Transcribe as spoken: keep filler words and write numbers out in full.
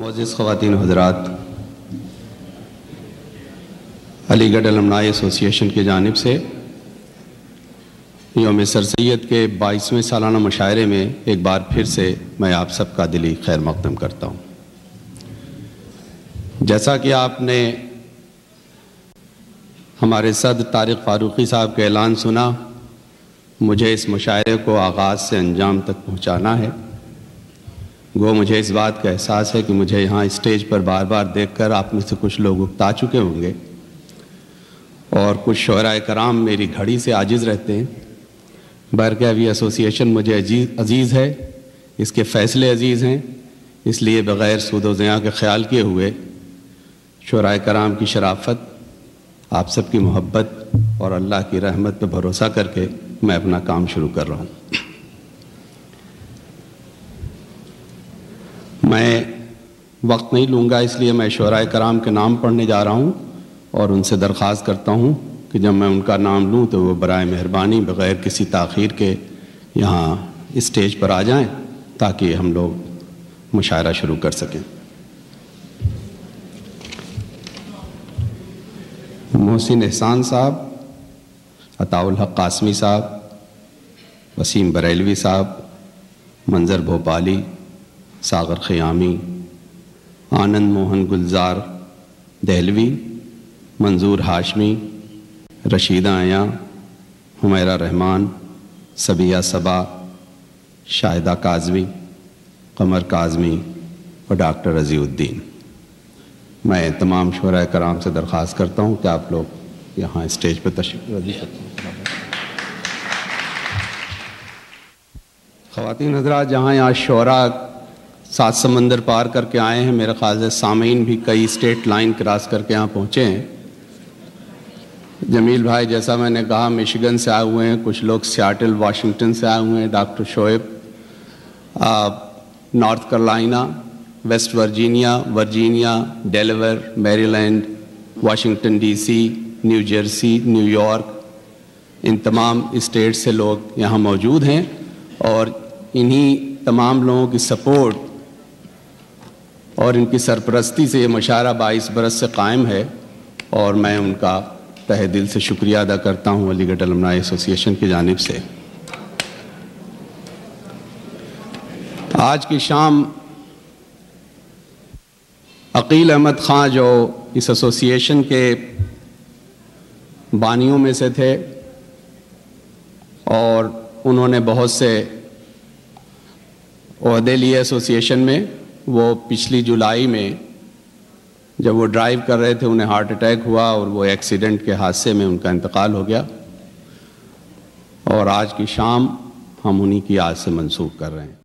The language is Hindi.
मोअज़्ज़िज़ ख़वातीन हज़रात, अलीगढ़ अलुमनाई एसोसिएशन की जानिब से योम सर सैयद के बाईसवें सालाना मुशायरे में एक बार फिर से मैं आप सबका दिली खैर मक़दम करता हूँ। जैसा कि आपने हमारे सदर तारिक़ फ़ारूक़ी साहब का ऐलान सुना, मुझे इस मुशायरे को आगाज़ से अंजाम तक पहुँचाना है। गो मुझे इस बात का एहसास है कि मुझे यहाँ स्टेज पर बार बार देखकर आप में से कुछ लोग उकता चुके होंगे और कुछ शोराए कराम मेरी घड़ी से आजिज़ रहते हैं। बहरहाल अब ये एसोसिएशन मुझे अजीज़ है, इसके फ़ैसले अजीज़ हैं, इसलिए बग़ैर सूद व ज़िया के ख़्याल किए हुए शोराए कराम की शराफत, आप सब की मोहब्बत और अल्लाह की रहमत पर भरोसा करके मैं अपना काम शुरू कर रहा हूँ। मैं वक्त नहीं लूँगा, इसलिए मैं शोराए कराम के नाम पढ़ने जा रहा हूँ और उनसे दरख्वास्त करता हूँ कि जब मैं उनका नाम लूँ तो वो बराए मेहरबानी बग़ैर किसी ताख़ीर के यहाँ स्टेज पर आ जाएं ताकि हम लोग मुशायरा शुरू कर सकें। मोहसिन एहसान साहब, अताउल्लाह कासमी साहब, वसीम बरेलवी साहब, मंज़र भोपाली, सागर खयामी, आनंद मोहन, गुलज़ार दहलवी, मंजूर हाशमी, रशीदा आया, हुमैरा रहमान, सबिया सबा, शाहिदा काज़मी, कमर काज़मी और डॉक्टर अजीउद्दीन। मैं तमाम शोराए कराम से दरख्वास्त करता हूँ कि आप लोग यहाँ स्टेज पर तशरीफ़। ख़वातीन हज़रात, जहाँ यहाँ शोरा सात समंदर पार करके आए हैं, मेरा ख्याल है सामीन भी कई स्टेट लाइन क्रॉस करके यहाँ पहुँचे हैं। जमील भाई, जैसा मैंने कहा, मिशिगन से आए हुए हैं, कुछ लोग सियाटल वाशिंगटन से आए हुए हैं, doctor Shoaib North Carolina, West Virginia, Virginia, Delaware, Maryland, Washington DC, New Jersey, New York, इन तमाम स्टेट से लोग यहाँ मौजूद हैं और इन्हीं तमाम लोगों की सपोर्ट और इनकी सरपरस्ती से ये मुशायरा बाईस बरस से कायम है और मैं उनका तहे दिल से शुक्रिया अदा करता हूँ अलीगढ़ अलुमनाई एसोसिएशन की जानिब से। आज की शाम अकील अहमद खां, जो इस एसोसिएशन के बानियों में से थे और उन्होंने बहुत से ओहदे लिए एसोसिएशन में, वो पिछली जुलाई में जब वो ड्राइव कर रहे थे उन्हें हार्ट अटैक हुआ और वो एक्सीडेंट के हादसे में उनका इंतकाल हो गया और आज की शाम हम उन्हीं की याद से मंसूब कर रहे हैं।